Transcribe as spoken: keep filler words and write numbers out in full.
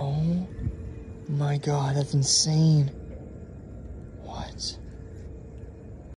Oh my God, that's insane.